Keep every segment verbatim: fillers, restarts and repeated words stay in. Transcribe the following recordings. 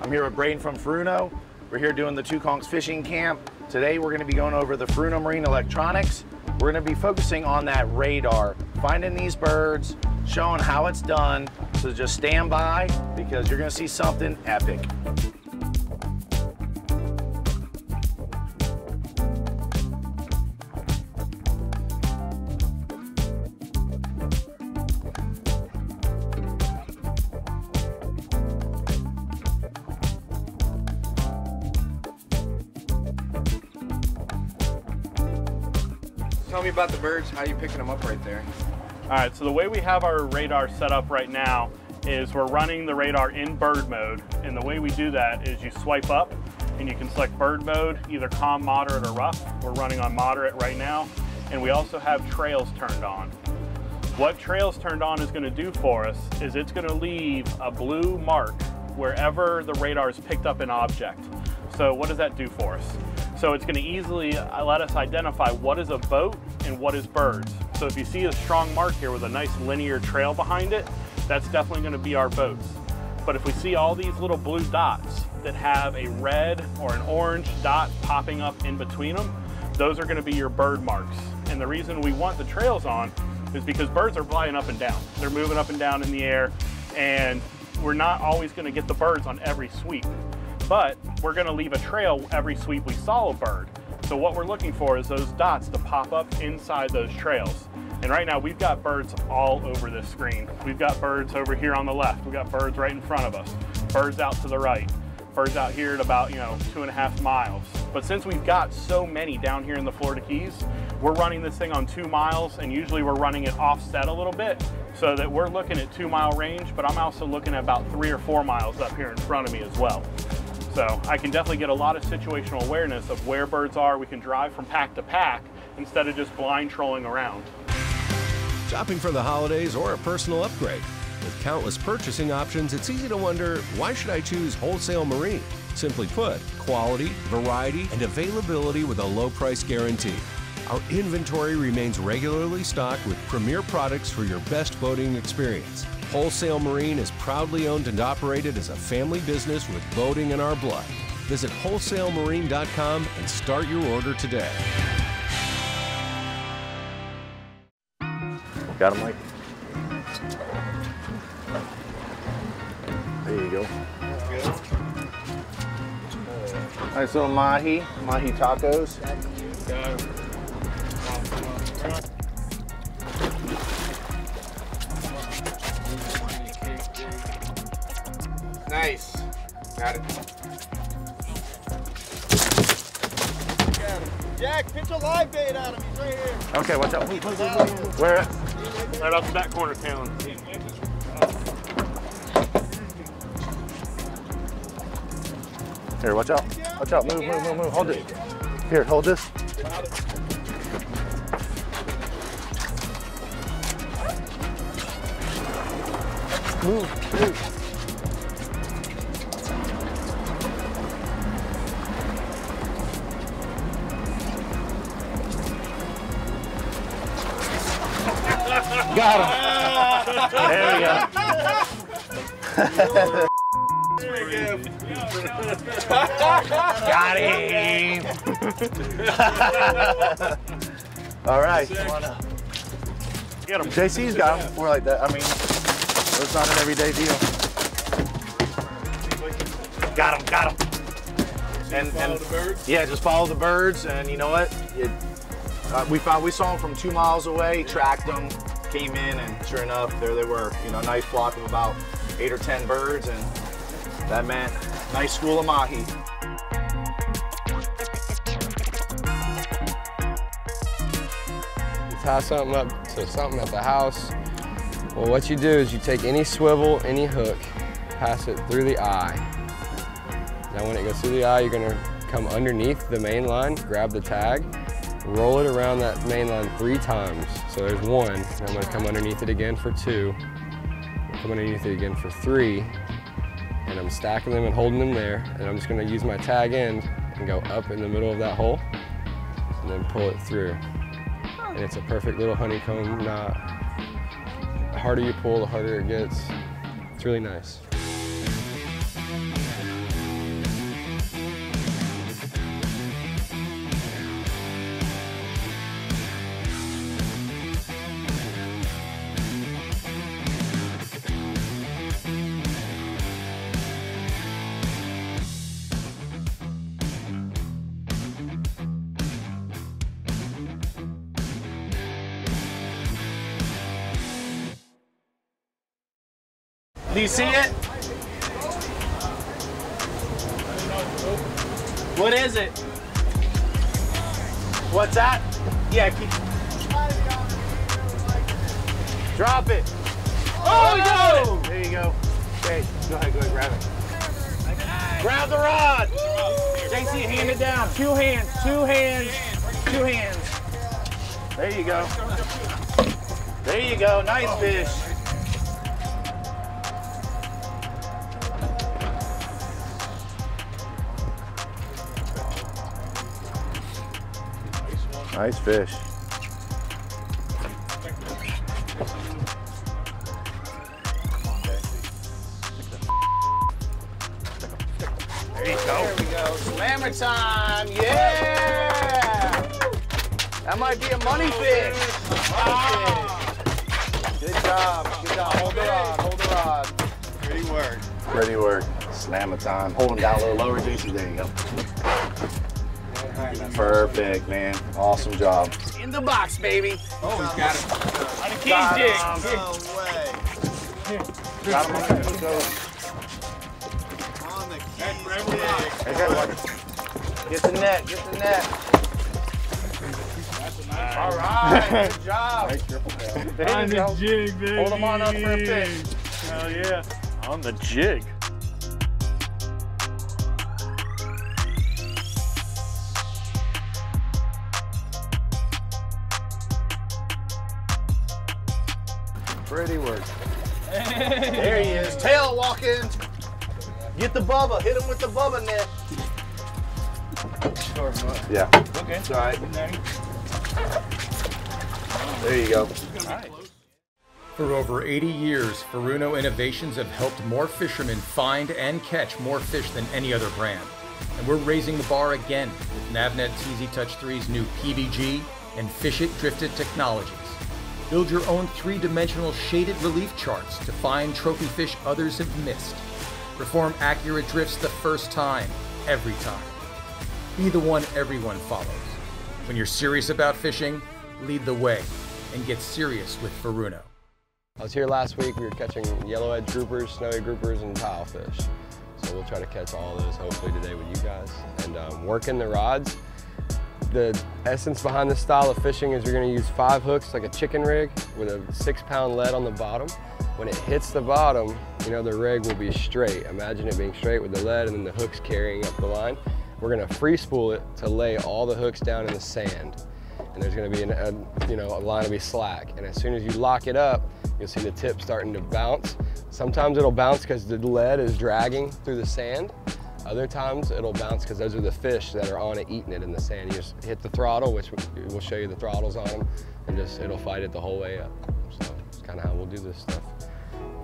I'm here with Brayden from Furuno. We're here doing the Two Conchs Fishing Camp. Today we're going to be going over the Furuno Marine electronics. We're going to be focusing on that radar, finding these birds, showing how it's done. So just stand by because you're going to see something epic. Tell me about the birds. How are you picking them up right there? All right, so the way we have our radar set up right now is we're running the radar in bird mode, and the way we do that is you swipe up and you can select bird mode, either calm, moderate, or rough. We're running on moderate right now, and we also have trails turned on. What trails turned on is going to do for us is it's going to leave a blue mark wherever the radar has picked up an object. So what does that do for us? So it's going to easily let us identify what is a boat and what is birds. So if you see a strong mark here with a nice linear trail behind it, that's definitely going to be our boats. But if we see all these little blue dots that have a red or an orange dot popping up in between them, those are going to be your bird marks. And the reason we want the trails on is because birds are flying up and down. They're moving up and down in the air, and we're not always going to get the birds on every sweep. But we're going to leave a trail every sweep we saw a bird. So what we're looking for is those dots to pop up inside those trails. And right now we've got birds all over this screen. We've got birds over here on the left. We've got birds right in front of us. Birds out to the right. Birds out here at about, you know, two and a half miles. But since we've got so many down here in the Florida Keys, we're running this thing on two miles, and usually we're running it offset a little bit so that we're looking at two mile range, but I'm also looking at about three or four miles up here in front of me as well. So I can definitely get a lot of situational awareness of where birds are. We can drive from pack to pack instead of just blind trolling around. Shopping for the holidays or a personal upgrade. With countless purchasing options, it's easy to wonder, why should I choose Wholesale Marine? Simply put, quality, variety, and availability with a low price guarantee. Our inventory remains regularly stocked with premier products for your best boating experience. Wholesale Marine is proudly owned and operated as a family business with boating in our blood. Visit wholesale marine dot com and start your order today. Got him, Mike. There you go. That's good. All right, so mahi, mahi tacos. That's nice. Got it. Got him. Jack, pitch a live bait on him. He's right here. Okay, what's up? Where? Right off that corner, Talon. Here, watch out. Watch out. Move, move, move, move. Hold it. Here, hold this. Move, move. Got him. There we go. Got him. All right. Get him. J C's got him. We're like that. I mean, it's not an everyday deal. Got him. Got him. And, and yeah, just follow the birds, and you know what? It, uh, we found we saw them from two miles away. Tracked them. Came in, and sure enough, there they were. You know, nice flock of about eight or ten birds, and that meant nice school of mahi. You tie something up to something at the house. Well, what you do is you take any swivel, any hook, pass it through the eye. Now, when it goes through the eye, you're gonna come underneath the main line, grab the tag, roll it around that main line three times. So there's one, and I'm gonna come underneath it again for two, come underneath it again for three, and I'm stacking them and holding them there, and I'm just gonna use my tag end and go up in the middle of that hole, and then pull it through. And it's a perfect little honeycomb knot. The harder you pull, the harder it gets. It's really nice. Do you see it? What is it? What's that? Yeah, keep. Drop it. Oh, we got it! There you go. Okay, go ahead, go ahead, grab it. Grab the rod. J C, hand it down. Two hands, two hands, two hands. There you go. There you go, nice fish. Nice fish. There you go. There we go. Slammer time. Yeah. That might be a money fish. Money fish. Good job. Good job. Hold the rod. Hold the rod. Pretty work. Pretty work. Slammer time. Holding down a little lower, juices. There you go. Perfect, man. Awesome job. In the box, baby. Oh, he's got it. On the keys jig. No way. Got him on the keys jig. On the keys jig. Get the net, get the net. All right, good job. On the jig, baby. Hold him on up for a fish. Hell yeah. On the jig. Pretty work. Hey. There he is, tail walking. Get the bubba, hit him with the bubba net. Sure, yeah. Okay. It's all right. There you go. Right. For over eighty years, Furuno Innovations have helped more fishermen find and catch more fish than any other brand. And we're raising the bar again with Navnet's Easy Touch three's new P B G and Fish It Drifted technology. Build your own three-dimensional shaded relief charts to find trophy fish others have missed. Perform accurate drifts the first time, every time. Be the one everyone follows. When you're serious about fishing, lead the way and get serious with Furuno. I was here last week. We were catching yellowhead groupers, snowy groupers, and tilefish. So we'll try to catch all of those hopefully today with you guys. And um, working the rods. The essence behind this style of fishing is you're gonna use five hooks like a chicken rig with a six pound lead on the bottom. When it hits the bottom, you know, the rig will be straight. Imagine it being straight with the lead and then the hooks carrying up the line. We're gonna free spool it to lay all the hooks down in the sand. And there's gonna be an, a, you know, a line will be slack. And as soon as you lock it up, you'll see the tip starting to bounce. Sometimes it'll bounce because the lead is dragging through the sand. Other times it'll bounce because those are the fish that are on it eating it in the sand. You just hit the throttle, which we'll show you the throttles on them, and just it'll fight it the whole way up. So it's kind of how we'll do this stuff.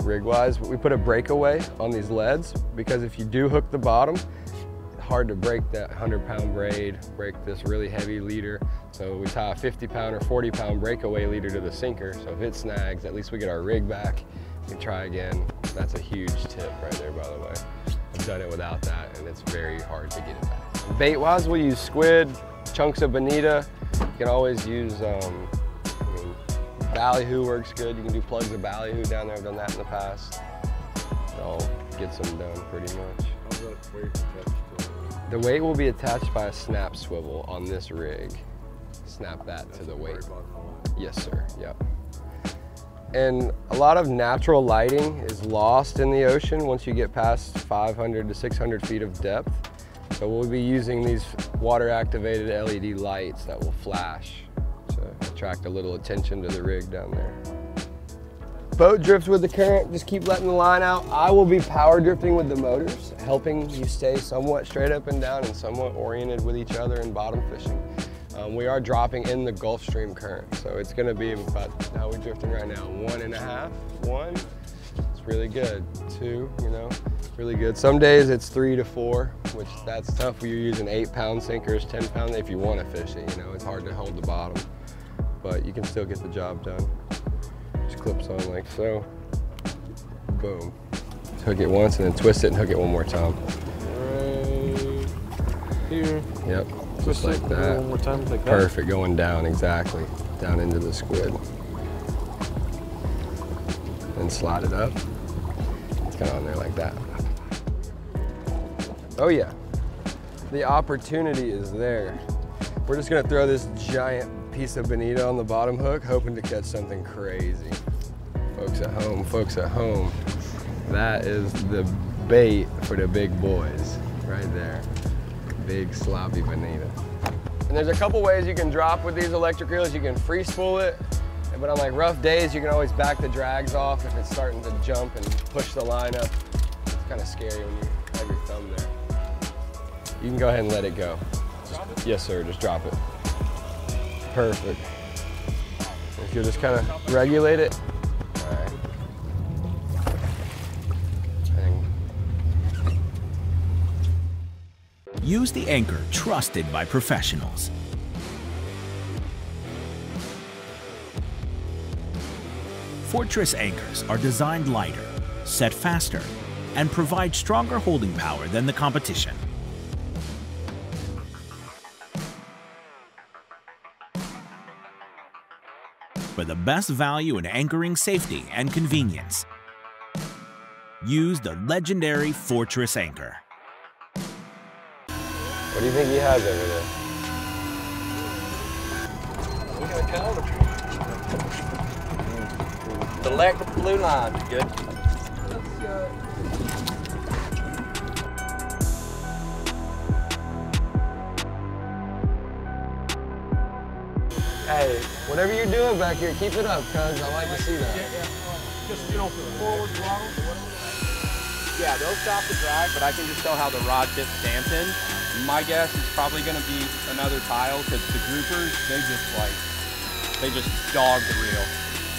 Rig-wise, we put a breakaway on these leads because if you do hook the bottom, it's hard to break that hundred pound braid, break this really heavy leader. So we tie a fifty pound or forty pound breakaway leader to the sinker. So if it snags, at least we get our rig back. We try again. That's a huge tip right there, by the way. I've done it without that, and it's very hard to get it back. Bait-wise, we'll use squid, chunks of bonita. You can always use, um, I mean, ballyhoo works good. You can do plugs of ballyhoo down there. I've done that in the past. I'll get some done pretty much. How's that weight attached to it? The weight will be attached by a snap swivel on this rig. Snap that That's to the weight. Yes, sir. Yep. And a lot of natural lighting is lost in the ocean once you get past five hundred to six hundred feet of depth. So we'll be using these water-activated L E D lights that will flash to attract a little attention to the rig down there. Boat drifts with the current, just keep letting the line out. I will be power drifting with the motors, helping you stay somewhat straight up and down and somewhat oriented with each other in bottom fishing. Um, we are dropping in the Gulf Stream current, so it's going to be about how we're drifting right now. One and a half, one, it's really good. Two, you know, really good. Some days it's three to four, which that's tough. You're using eight pound sinkers, ten pound if you want to fish it. You know, it's hard to hold the bottom, but you can still get the job done. Just clips on like so. Boom. Just hook it once and then twist it and hook it one more time. Right here. Yep. Just like that. One more time, like that. Perfect, going down, exactly. Down into the squid. And slide it up. sticking on there like that. Oh yeah, the opportunity is there. We're just gonna throw this giant piece of bonita on the bottom hook, hoping to catch something crazy. Folks at home, folks at home, that is the bait for the big boys, right there. Big sloppy bonita. And there's a couple ways you can drop with these electric reels. You can free spool it, but on like rough days, you can always back the drags off if it's starting to jump and push the line up. It's kind of scary when you have your thumb there. You can go ahead and let it go. Just, yes, sir, just drop it. Perfect. If you'll just kind of regulate it. All right. Use the anchor trusted by professionals. Fortress anchors are designed lighter, set faster, and provide stronger holding power than the competition. For the best value in anchoring safety and convenience, use the legendary Fortress anchor. What do you think he has over there? We got a caliber. The electric blue line. Good. Let's go. Hey, whatever you're doing back here, keep it up, cuz I like to see that. Yeah, yeah. Just, you know, forward throttle, whatever. Yeah, they'll stop the drag, but I can just tell how the rod gets dampened. My guess is probably going to be another tile because the groupers, they just like, they just dog the reel.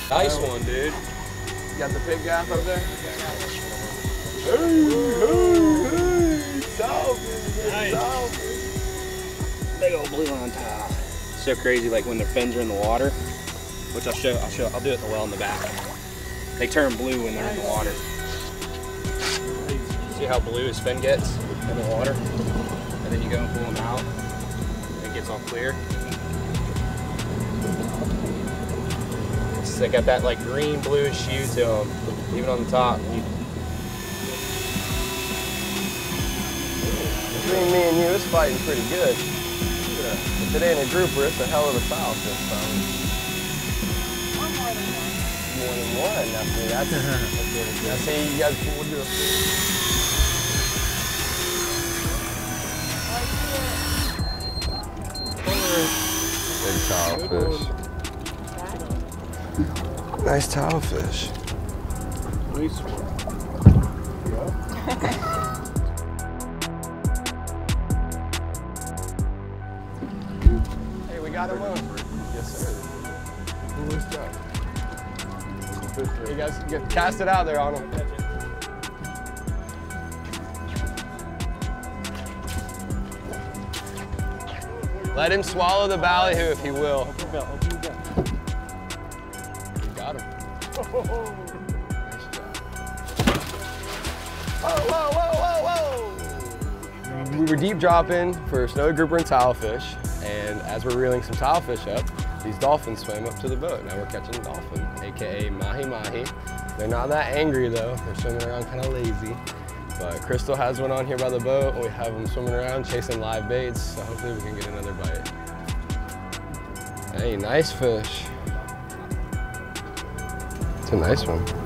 Nice one, dude. You got the big gaff up there? Hey, hey, hey, salvage, nice. Salvage. Big old blue on tile. So crazy, like when their fins are in the water, which I'll show, I'll show, I'll do it in the well in the back. They turn blue when they're in the water. See how blue his fin gets in the water? Then you go and pull them out, it gets all clear. So they got that like green, bluish hue to them, even on the top. You... Between me and you, it's fighting pretty good. If it ain't a grouper, it's a hell of a foul this time. More than one, after that. Now see, you guys pulled your food. Big tilefish. Nice tilefish. Nice one. Yeah. Hey, we got him one. Yes, sir. Who was that? You guys get, cast it out there on him. Let him swallow the ballyhoo if he will. Open the belt, open the belt. You got him. Oh, oh. Nice job. Whoa, whoa, whoa, whoa, whoa! We were deep dropping for snowy grouper and tilefish, and as we're reeling some tilefish up, these dolphins swam up to the boat. Now we're catching a dolphin, aka Mahi Mahi. They're not that angry though, they're swimming around kind of lazy. But Crystal has one on here by the boat, and we have them swimming around chasing live baits, so hopefully we can get another bite. Hey, nice fish. It's a nice one.